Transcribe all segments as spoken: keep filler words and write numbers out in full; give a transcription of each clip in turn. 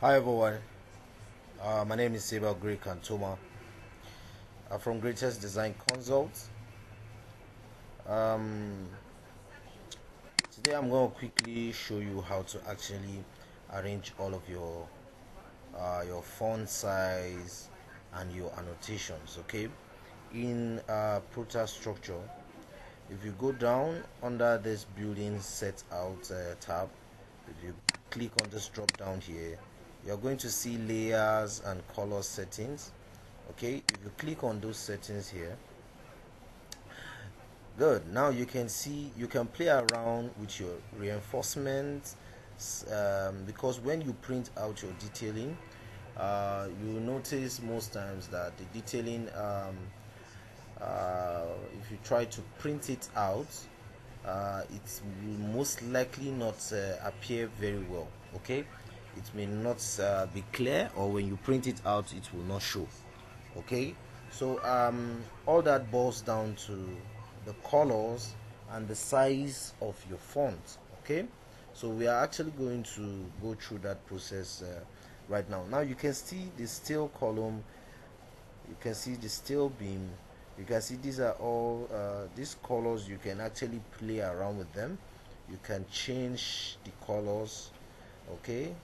Hi everyone, uh, my name is Abel Grey Kantoma. I'm from Greytest Design Consult. Um, today I'm going to quickly show you how to actually arrange all of your uh, your font size and your annotations, okay, in uh, ProtaStructure. If you go down under this building set out uh, tab, if you click on this drop down here, you're going to see layers and color settings. Okay, if you click on those settings here, good, now you can see you can play around with your reinforcements, um, because when you print out your detailing, uh, you notice most times that the detailing, um, uh, if you try to print it out, uh, it will most likely not uh, appear very well. Okay, it may not uh, be clear, or when you print it out it will not show. Okay, so um, all that boils down to the colors and the size of your font. Okay, so we are actually going to go through that process uh, right now. Now you can see the steel column, you can see the steel beam, you can see these are all uh, these colors. You can actually play around with them, you can change the colors. Okay,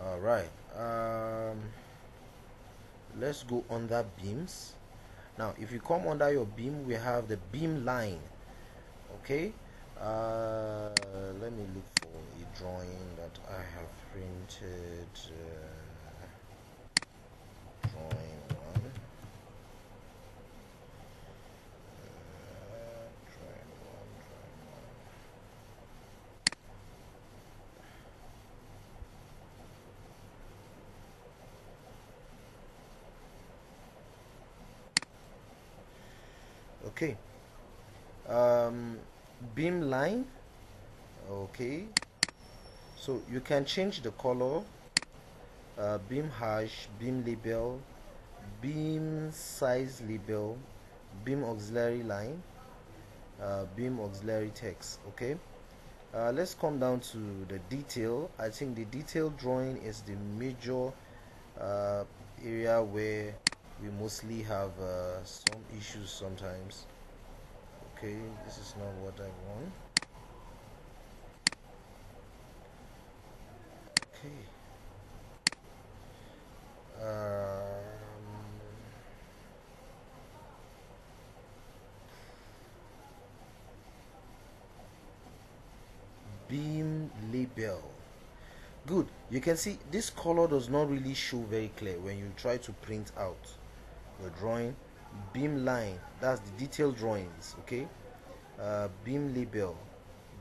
all right, um, let's go under beams. Now if you come under your beam, we have the beam line. Okay, uh, let me look for a drawing that I have printed. Uh, drawing one. Uh, drawing one, drawing one. Okay. Um, beam line. Okay, so you can change the color, uh, beam hash, beam label, beam size label, beam auxiliary line, uh, beam auxiliary text. Okay, uh, let's come down to the detail. I think the detail drawing is the major uh, area where we mostly have uh, some issues sometimes. Okay, this is not what I want. Um, beam label. Good, you can see this color does not really show very clear when you try to print out the drawing. Beam line, that's the detail drawings. Okay, uh, beam label,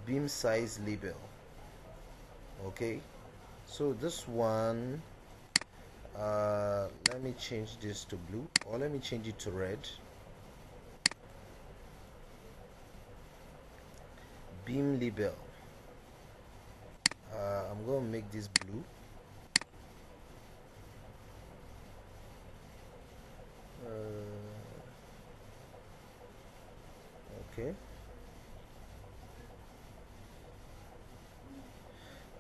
beam size label. Okay, so this one, uh, let me change this to blue, or let me change it to red. Beam label, uh, I'm gonna make this blue. uh, okay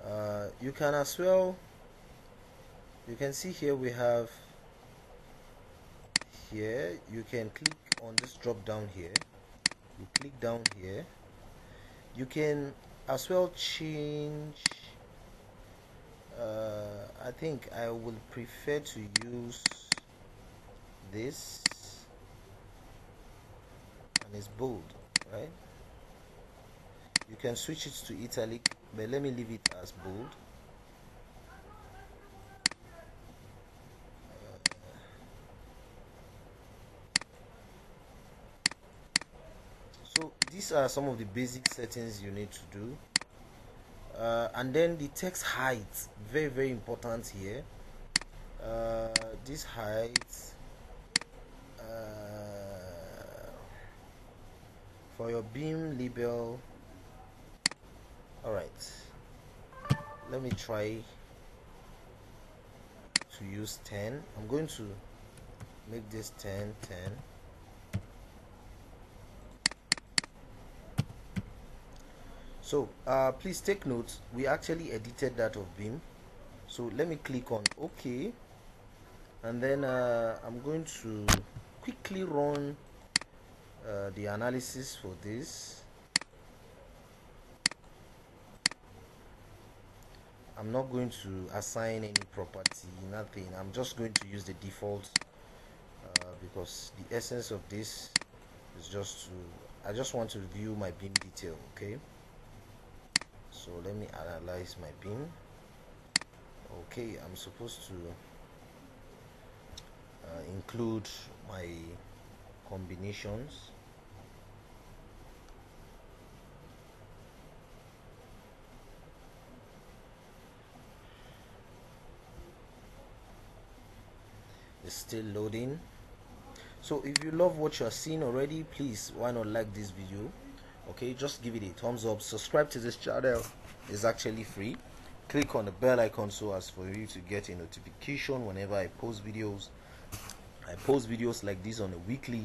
Uh, you can as well, you can see here we have here, you can click on this drop down here, you click down here, you can as well change, uh, I think I will prefer to use this, and it's bold, right? You can switch it to italic, but let me leave it as bold. So these are some of the basic settings you need to do, uh, and then the text height, very very important here. Uh, this height, uh, for your beam label. Alright, let me try to use ten. I'm going to make this ten, ten. So uh, please take notes, we actually edited that of beam. So let me click on OK, and then uh, I'm going to quickly run uh, the analysis for this. I'm not going to assign any property, nothing. I'm just going to use the default uh, because the essence of this is just to, I just want to view my beam detail. Okay, so let me analyze my beam. Okay, I'm supposed to uh, include my combinations. It's still loading. So if you love what you're seeing already, please why not like this video. Okay, just give it a thumbs up, subscribe to this channel, it's actually free. Click on the bell icon so as for you to get a notification whenever I post videos. I post videos like this on a weekly,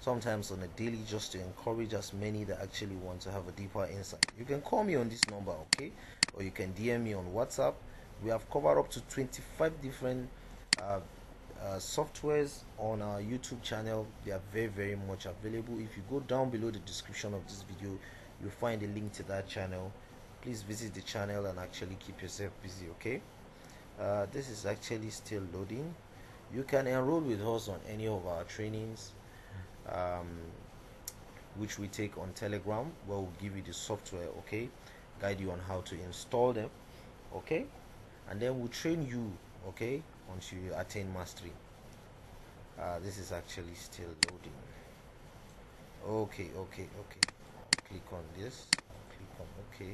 sometimes on a daily, just to encourage as many that actually want to have a deeper insight. You can call me on this number, okay, or you can D M me on WhatsApp. We have covered up to twenty-five different uh, uh, softwares on our YouTube channel. They are very very much available. If you go down below the description of this video, you'll find a link to that channel. Please visit the channel and actually keep yourself busy. Okay, uh, this is actually still loading. You can enroll with us on any of our trainings, um, which we take on Telegram, where we'll give you the software, okay, guide you on how to install them, okay, and then we'll train you, okay, once you attain mastery. Uh, this is actually still loading. Okay, okay, okay. Click on this. Click on okay.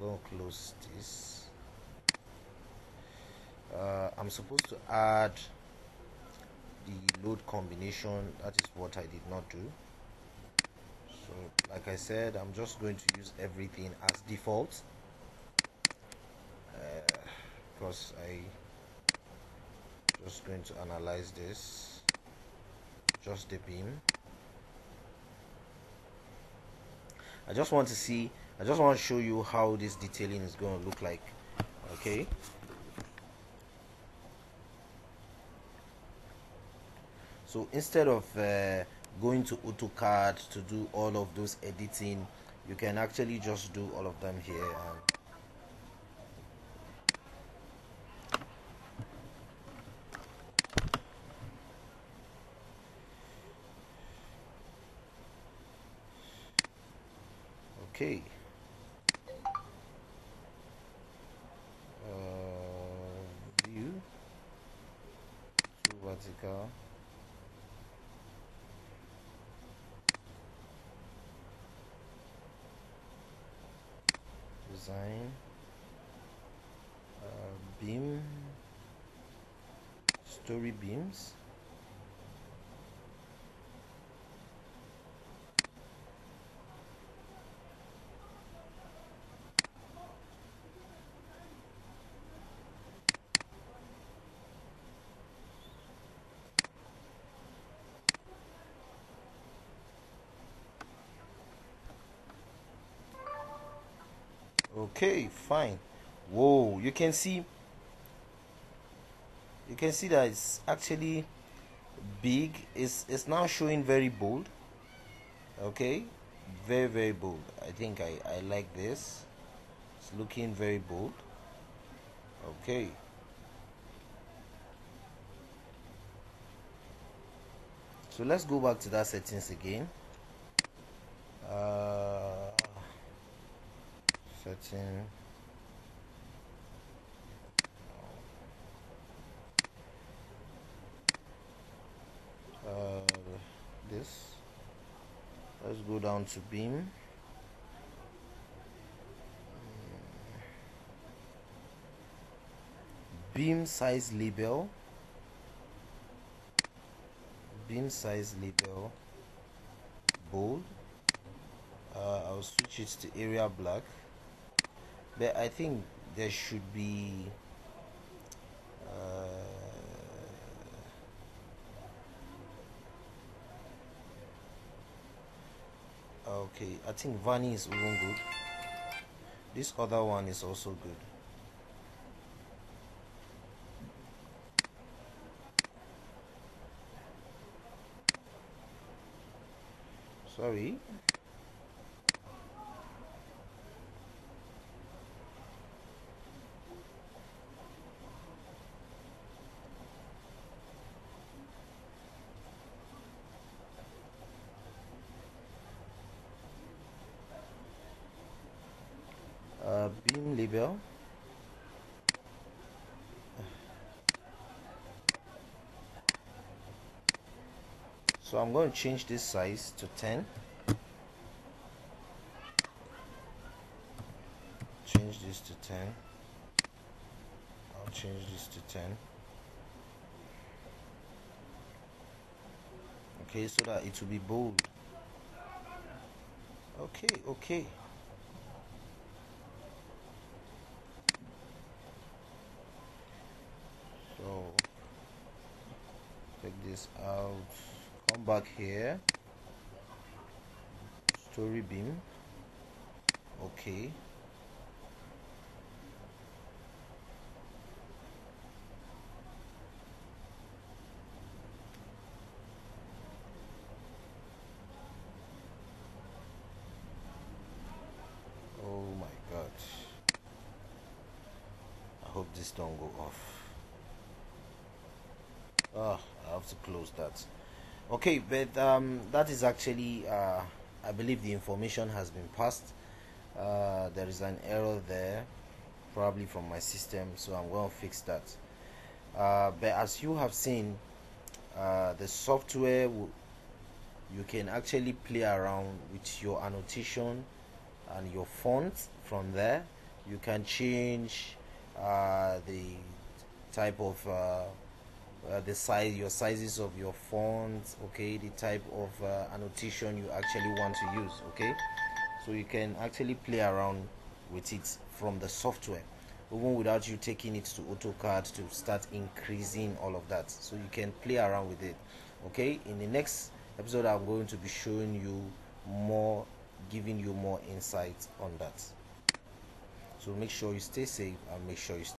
Gonna close this. uh, I'm supposed to add the load combination. That is what I did not do. So like I said, I'm just going to use everything as default, uh, because I just going to analyze this, just the beam. I just want to see, I just want to show you how this detailing is going to look like, okay? So instead of uh, going to AutoCAD to do all of those editing, you can actually just do all of them here. Okay. Vertical. Design. Uh, beam. Story beams. Okay, fine. Whoa, you can see, you can see that it's actually big. It's it's now showing very bold. Okay, very very bold. I think I, I like this. It's looking very bold. Okay. So let's go back to that settings again. Uh Setting. Uh, this. Let's go down to beam. Beam size label. Beam size label. Bold. Uh, I'll switch it to area black. But I think there should be uh, Okay, I think Vani is even good. This other one is also good. Sorry. Uh, beam label. So I'm going to change this size to ten. Change this to ten. I'll change this to ten. Okay, so that it will be bold. Okay, okay. So take this out. Come back here, story beam. Okay, oh my God, I hope this don't go off. Ah, I have to close that. Okay, but um, that is actually, uh, I believe the information has been passed. Uh, there is an error there, probably from my system, so I'm going to fix that. Uh, but as you have seen, uh, the software, will, you can actually play around with your annotation and your font from there. You can change uh, the type of... Uh, Uh, the size, your sizes of your fonts, okay, the type of uh, annotation you actually want to use, okay. So you can actually play around with it from the software, even without you taking it to AutoCAD to start increasing all of that. So you can play around with it, okay. In the next episode, I'm going to be showing you more, giving you more insight on that. So make sure you stay safe and make sure you stay